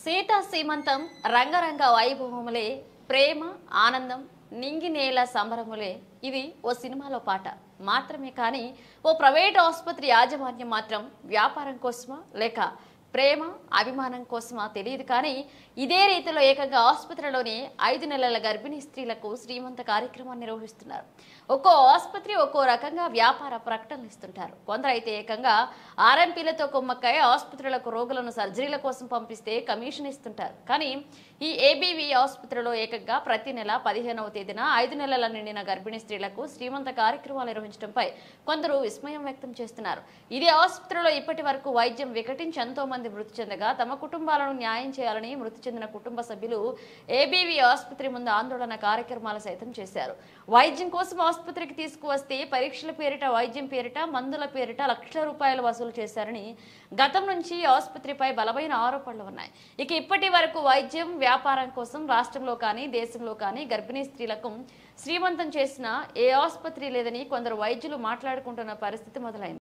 సీత సీమంతం రంగరంగ వైభవములే, ప్రేమ ఆనందం నింగినేల సంబరములే. ఇది ఓ సినిమాలో పాట మాత్రమే, కానీ ఓ ప్రైవేట్ ఆసుపత్రి యాజమాన్యం మాత్రం వ్యాపారం కోసమా లేక ప్రేమ అభిమానం కోసమా తెలియదు, కానీ ఇదే రీతిలో ఏకంగా ఆసుపత్రిలోని 5 నెలల గర్భిణీ స్త్రీలకు శ్రీమంత కార్యక్రమాన్ని నిర్వహిస్తున్నారు. ఒక్కో ఆసుపత్రి ఒక్కో రకంగా వ్యాపార ప్రకటనలు ఇస్తుంటారు. కొందరైతే ఏకంగా ఆర్ఎంపీలతో కొమ్మక్కై ఆసుపత్రులకు రోగులను సర్జరీల కోసం పంపిస్తే కమిషన్ ఇస్తుంటారు. కానీ ఈ ఏబివి ఆసుపత్రిలో ఏకంగా ప్రతి నెల 15వ తేదీన 5 నెలల నిండిన గర్భిణీ స్త్రీలకు శ్రీమంత కార్యక్రమాలు నిర్వహించడంపై కొందరు విస్మయం వ్యక్తం చేస్తున్నారు. ఇదే ఆసుపత్రిలో ఇప్పటి వరకు వైద్యం వికటించి ఎంతో మృతి చెందగా తమ కుటుంబాలను న్యాయం చేయాలని మృతి చెందిన కుటుంబ సభ్యులు ఏబివి ఆసుపత్రి ముందు ఆందోళన కార్యక్రమాలు సైతం చేశారు. వైద్యం కోసం ఆసుపత్రికి తీసుకువస్తే పరీక్షల పేరిట, వైద్యం పేరిట, మందుల పేరిట లక్షల రూపాయలు వసూలు చేశారని గతం నుంచి ఆసుపత్రిపై బలమైన ఆరోపణలు ఉన్నాయి. ఇక ఇప్పటి వరకు వైద్యం వ్యాపారం కోసం రాష్ట్రంలో కానీ దేశంలో కానీ గర్భిణీ స్త్రీలకు శ్రీమంతం చేసిన ఏ ఆసుపత్రి లేదని కొందరు వైద్యులు మాట్లాడుకుంటున్న పరిస్థితి మొదలైంది.